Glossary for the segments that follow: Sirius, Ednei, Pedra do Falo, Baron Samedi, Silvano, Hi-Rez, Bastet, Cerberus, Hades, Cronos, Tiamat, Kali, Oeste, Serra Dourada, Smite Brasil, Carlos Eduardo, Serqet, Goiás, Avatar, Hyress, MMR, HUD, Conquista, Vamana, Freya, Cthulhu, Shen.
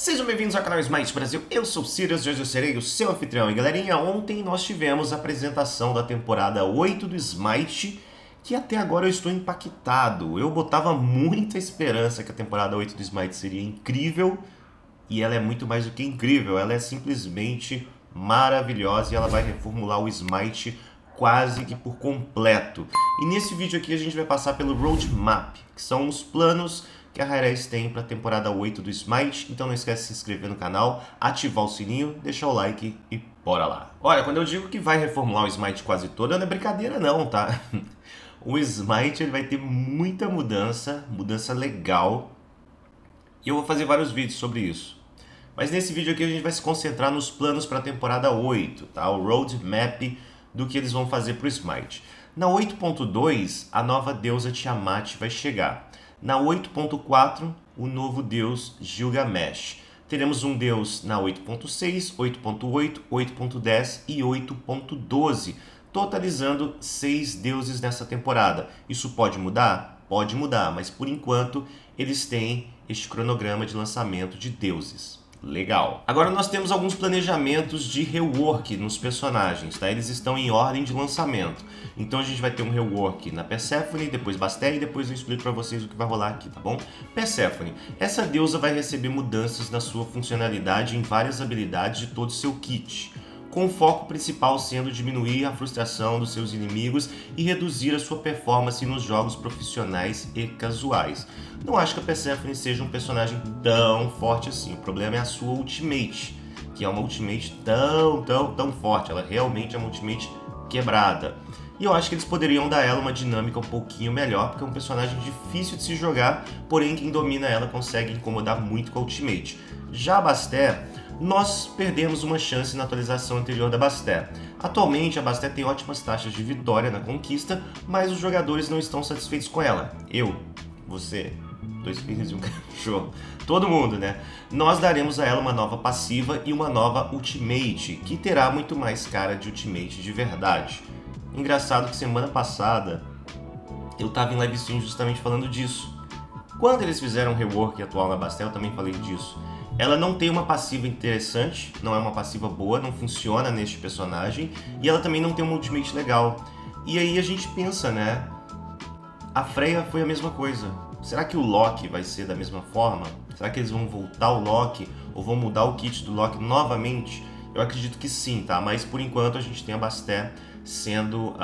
Sejam bem-vindos ao canal Smite Brasil, eu sou o Sirius e hoje eu serei o seu anfitrião. E galerinha, ontem nós tivemos a apresentação da temporada 8 do Smite, que até agora eu estou impactado. Eu botava muita esperança que a temporada 8 do Smite seria incrível, e ela é muito mais do que incrível, ela é simplesmente maravilhosa e ela vai reformular o Smite quase que por completo. E nesse vídeo aqui a gente vai passar pelo roadmap, que são os planos que a Hi-Rez tem para a temporada 8 do Smite, então não esquece de se inscrever no canal, ativar o sininho, deixar o like e bora lá. Olha, quando eu digo que vai reformular o Smite quase todo, não é brincadeira não, tá? O Smite ele vai ter muita mudança legal, e eu vou fazer vários vídeos sobre isso. Mas nesse vídeo aqui a gente vai se concentrar nos planos para a temporada 8, tá? O roadmap do que eles vão fazer para o Smite. Na 8.2, a nova deusa Tiamat vai chegar. Na 8.4, o novo deus Gilgamesh. Teremos um deus na 8.6, 8.8, 8.10 e 8.12, totalizando 6 deuses nessa temporada. Isso pode mudar? Pode mudar, mas por enquanto eles têm este cronograma de lançamento de deuses. Legal. Agora nós temos alguns planejamentos de rework nos personagens, tá? Eles estão em ordem de lançamento. Então a gente vai ter um rework na Persephone, depois Bastet e depois eu explico pra vocês o que vai rolar aqui, tá bom? Persephone. Essa deusa vai receber mudanças na sua funcionalidade em várias habilidades de todo o seu kit, com o foco principal sendo diminuir a frustração dos seus inimigos e reduzir a sua performance nos jogos profissionais e casuais. Não acho que a Persephone seja um personagem tão forte assim. O problema é a sua ultimate, que é uma ultimate tão forte. Ela realmente é uma ultimate quebrada. E eu acho que eles poderiam dar ela uma dinâmica um pouquinho melhor, porque é um personagem difícil de se jogar, porém quem domina ela consegue incomodar muito com a ultimate. Já a Bastet, nós perdemos uma chance na atualização anterior da Bastet. Atualmente a Bastet tem ótimas taxas de vitória na Conquista, mas os jogadores não estão satisfeitos com ela. Eu, você, dois filhos e um cachorro, todo mundo, né? Nós daremos a ela uma nova passiva e uma nova ultimate, que terá muito mais cara de ultimate de verdade. Engraçado que semana passada eu estava em live stream justamente falando disso. Quando eles fizeram o rework atual na Bastet, eu também falei disso. Ela não tem uma passiva interessante, não é uma passiva boa, não funciona neste personagem, e ela também não tem uma ultimate legal. E aí a gente pensa, né? A Freya foi a mesma coisa. Será que o Loki vai ser da mesma forma? Será que eles vão voltar o Loki? Ou vão mudar o kit do Loki novamente? Eu acredito que sim, tá? Mas por enquanto a gente tem a Bastet sendo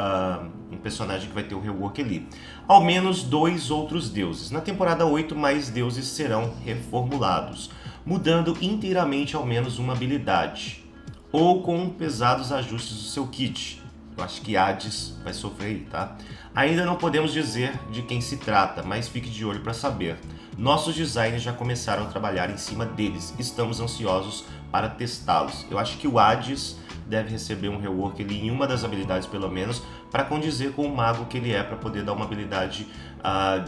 um personagem que vai ter o rework ali. Ao menos 2 outros deuses. Na temporada 8, mais deuses serão reformulados, mudando inteiramente ao menos uma habilidade, ou com pesados ajustes do seu kit. Eu acho que Hades vai sofrer, tá? Ainda não podemos dizer de quem se trata, mas fique de olho para saber. Nossos designers já começaram a trabalhar em cima deles, estamos ansiosos para testá-los. Eu acho que o Hades deve receber um rework ali em uma das habilidades pelo menos, para condizer com o mago que ele é, para poder dar uma habilidade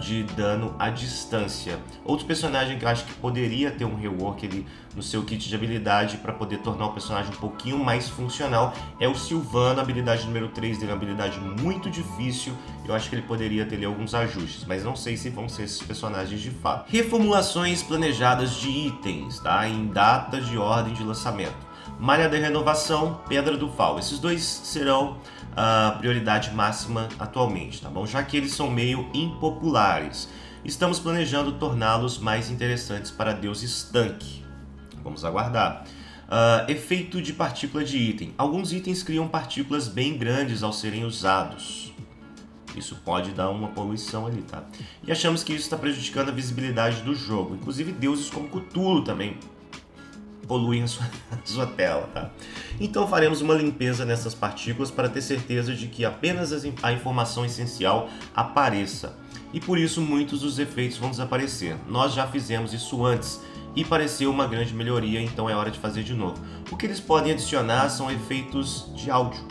de dano à distância. Outro personagem que eu acho que poderia ter um rework ali no seu kit de habilidade para poder tornar o personagem um pouquinho mais funcional é o Silvano. A habilidade número 3 dele é uma habilidade muito difícil, eu acho que ele poderia ter ali alguns ajustes, mas não sei se vão ser esses personagens de fato. Reformulações planejadas de itens, tá? Em datas de ordem de lançamento. Malha da Renovação, Pedra do Falo. Esses dois serão a prioridade máxima atualmente, tá bom? Já que eles são meio impopulares. Estamos planejando torná-los mais interessantes para deuses tanque. Vamos aguardar. Efeito de partícula de item. Alguns itens criam partículas bem grandes ao serem usados. Isso pode dar uma poluição ali, tá? E achamos que isso está prejudicando a visibilidade do jogo. Inclusive deuses como Cthulhu também poluem a sua tela, tá? Então faremos uma limpeza nessas partículas para ter certeza de que apenas a informação essencial apareça. E por isso muitos dos efeitos vão desaparecer. Nós já fizemos isso antes e pareceu uma grande melhoria, então é hora de fazer de novo. O que eles podem adicionar são efeitos de áudio.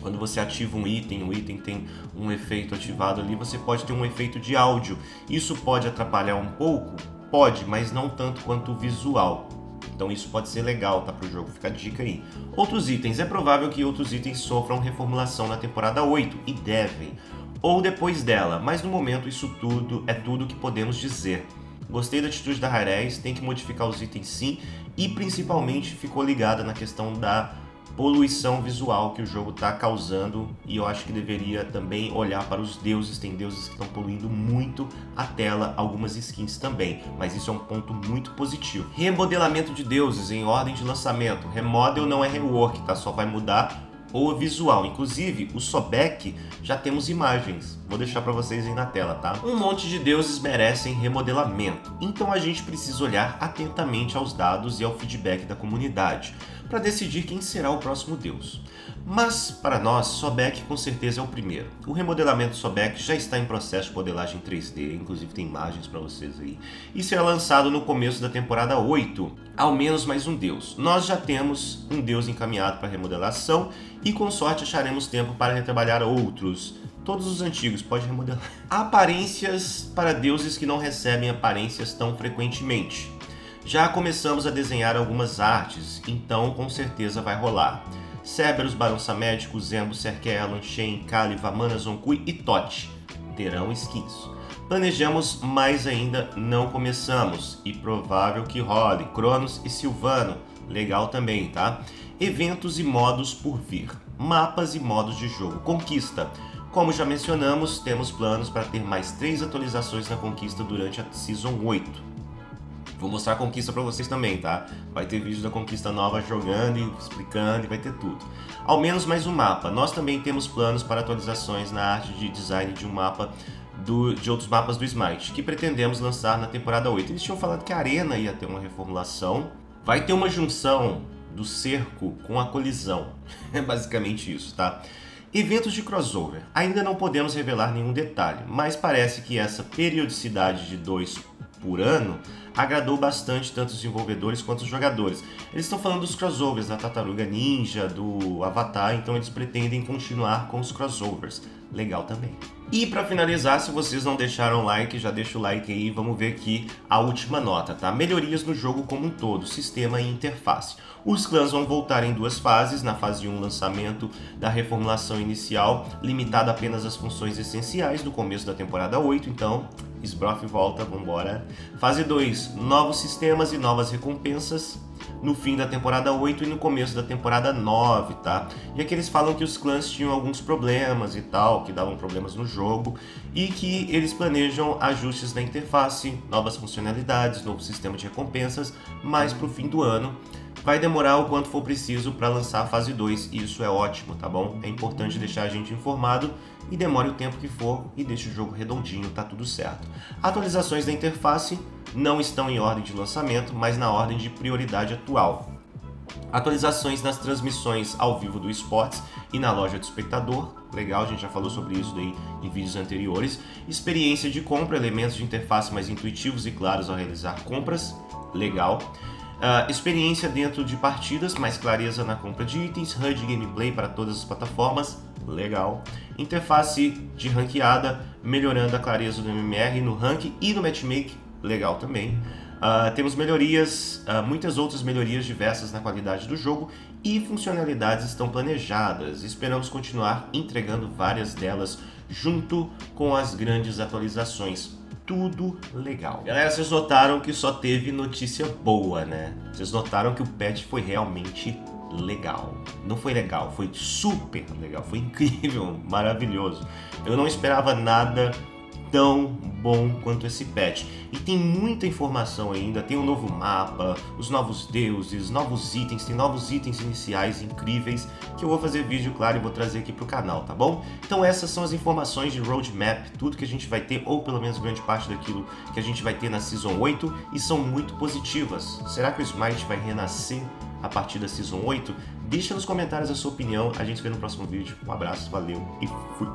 Quando você ativa um item tem um efeito ativado ali, você pode ter um efeito de áudio. Isso pode atrapalhar um pouco? Pode, mas não tanto quanto o visual. Então isso pode ser legal, tá, pro jogo, fica a dica aí. Outros itens. É provável que outros itens sofram reformulação na temporada 8, e devem, ou depois dela, mas no momento isso tudo é tudo que podemos dizer. Gostei da atitude da Hyress, tem que modificar os itens sim, e principalmente ficou ligada na questão da poluição visual que o jogo está causando, e eu acho que deveria também olhar para os deuses. Tem deuses que estão poluindo muito a tela, algumas skins também, mas isso é um ponto muito positivo. Remodelamento de deuses em ordem de lançamento. Remodel não é rework, tá? Só vai mudar o visual. Inclusive, o Sobek já temos imagens, vou deixar para vocês aí na tela, tá? Um monte de deuses merecem remodelamento, então a gente precisa olhar atentamente aos dados e ao feedback da comunidade para decidir quem será o próximo deus. Mas, para nós, Sobek com certeza é o primeiro. O remodelamento Sobek já está em processo de modelagem 3D, inclusive tem imagens para vocês aí, e será lançado no começo da temporada 8, ao menos mais um deus. Nós já temos um deus encaminhado para remodelação e, com sorte, acharemos tempo para retrabalhar outros. Todos os antigos, pode remodelar. Aparências para deuses que não recebem aparências tão frequentemente. Já começamos a desenhar algumas artes, então com certeza vai rolar. Cerberus, Baron Samedi, Zombo, Serqet, Shen, Kali, Vamana, Zonkui e Thoth terão skins. Planejamos, mas ainda não começamos, e provável que role Cronos e Silvano, legal também, tá? Eventos e modos por vir, mapas e modos de jogo. Conquista. Como já mencionamos, temos planos para ter mais 3 atualizações na Conquista durante a Season 8. Vou mostrar a Conquista pra vocês também, tá? Vai ter vídeo da Conquista nova jogando e explicando, e vai ter tudo. Ao menos mais um mapa. Nós também temos planos para atualizações na arte de design de um mapa de outros mapas do Smite, que pretendemos lançar na temporada 8. Eles tinham falado que a Arena ia ter uma reformulação. Vai ter uma junção do cerco com a colisão. É basicamente isso, tá? Eventos de crossover. Ainda não podemos revelar nenhum detalhe, mas parece que essa periodicidade de 2 por ano agradou bastante tanto os desenvolvedores quanto os jogadores. Eles estão falando dos crossovers, da Tartaruga Ninja, do Avatar, então eles pretendem continuar com os crossovers. Legal também. E para finalizar, se vocês não deixaram o like, já deixa o like aí, vamos ver aqui a última nota, tá? Melhorias no jogo como um todo, sistema e interface. Os clãs vão voltar em 2 fases, na fase 1 lançamento da reformulação inicial, limitada apenas às funções essenciais do começo da temporada 8, então esbrofe volta, vambora. Fase 2, novos sistemas e novas recompensas no fim da temporada 8 e no começo da temporada 9, tá? E aqui eles falam que os clãs tinham alguns problemas e tal, que davam problemas no jogo, e que eles planejam ajustes na interface, novas funcionalidades, novo sistema de recompensas, mas pro fim do ano. Vai demorar o quanto for preciso para lançar a fase 2, e isso é ótimo, tá bom? É importante deixar a gente informado, e demore o tempo que for, e deixe o jogo redondinho, tá tudo certo. Atualizações da interface não estão em ordem de lançamento, mas na ordem de prioridade atual. Atualizações nas transmissões ao vivo do esportes e na loja do espectador, legal, a gente já falou sobre isso daí em vídeos anteriores. Experiência de compra, elementos de interface mais intuitivos e claros ao realizar compras, legal. Experiência dentro de partidas, mais clareza na compra de itens, HUD gameplay para todas as plataformas, legal. Interface de ranqueada, melhorando a clareza do MMR no rank e no matchmaking, legal também. Temos melhorias, muitas outras melhorias diversas na qualidade do jogo, e funcionalidades estão planejadas. Esperamos continuar entregando várias delas junto com as grandes atualizações. Tudo legal. Galera, vocês notaram que só teve notícia boa, né? Vocês notaram que o patch foi realmente legal. Não foi legal, foi super legal, foi incrível, maravilhoso. Eu não esperava nada tão bom quanto esse patch. E tem muita informação ainda, tem um novo mapa, os novos deuses, novos itens, tem novos itens iniciais incríveis, que eu vou fazer vídeo, claro, e vou trazer aqui pro canal, tá bom? Então essas são as informações de roadmap, tudo que a gente vai ter, ou pelo menos grande parte daquilo que a gente vai ter na Season 8, e são muito positivas. Será que o Smite vai renascer a partir da Season 8? Deixa nos comentários a sua opinião, a gente se vê no próximo vídeo. Um abraço, valeu e fui!